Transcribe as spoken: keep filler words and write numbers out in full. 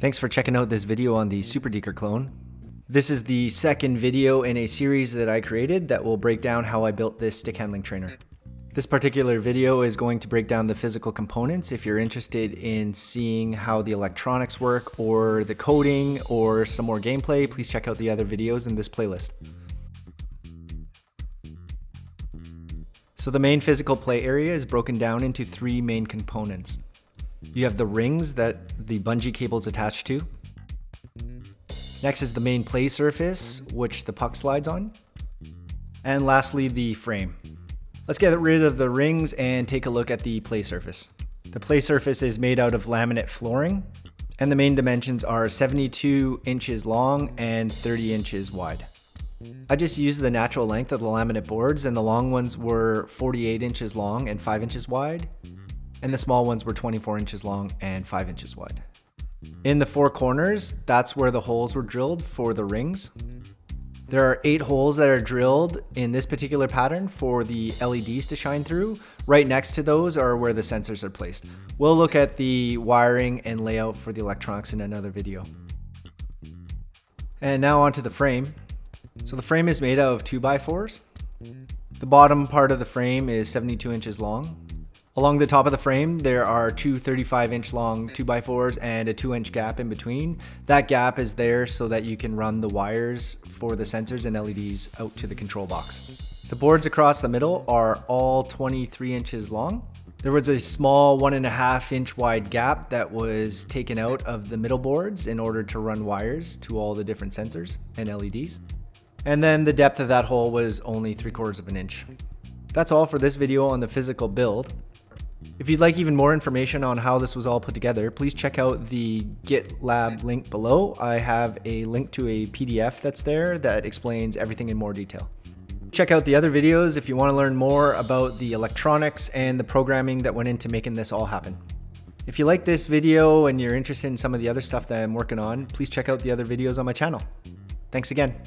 Thanks for checking out this video on the superdeker clone. This is the second video in a series that I created that will break down how I built this stick handling trainer. This particular video is going to break down the physical components if you're interested in seeing how the electronics work or the coding or some more gameplay. Please check out the other videos in this playlist. So the main physical play area is broken down into three main components. You have the rings that the bungee cable is attached to. Next is the main play surface, which the puck slides on. And lastly, the frame. Let's get rid of the rings and take a look at the play surface. The play surface is made out of laminate flooring, and the main dimensions are seventy-two inches long and thirty inches wide. I just used the natural length of the laminate boards, and the long ones were forty-eight inches long and five inches wide, and the small ones were twenty-four inches long and five inches wide. In the four corners, that's where the holes were drilled for the rings. There are eight holes that are drilled in this particular pattern for the L E Ds to shine through. Right next to those are where the sensors are placed. We'll look at the wiring and layout for the electronics in another video. And now onto the frame. So the frame is made out of two by fours. The bottom part of the frame is seventy-two inches long. Along the top of the frame, there are two thirty-five inch long two by fours and a two inch gap in between. That gap is there so that you can run the wires for the sensors and L E Ds out to the control box. The boards across the middle are all twenty-three inches long. There was a small one and a half inch wide gap that was taken out of the middle boards in order to run wires to all the different sensors and L E Ds. And then the depth of that hole was only three quarters of an inch. That's all for this video on the physical build. If you'd like even more information on how this was all put together, please check out the GitLab link below. I have a link to a P D F that's there that explains everything in more detail. Check out the other videos if you want to learn more about the electronics and the programming that went into making this all happen. If you like this video and you're interested in some of the other stuff that I'm working on, please check out the other videos on my channel. Thanks again.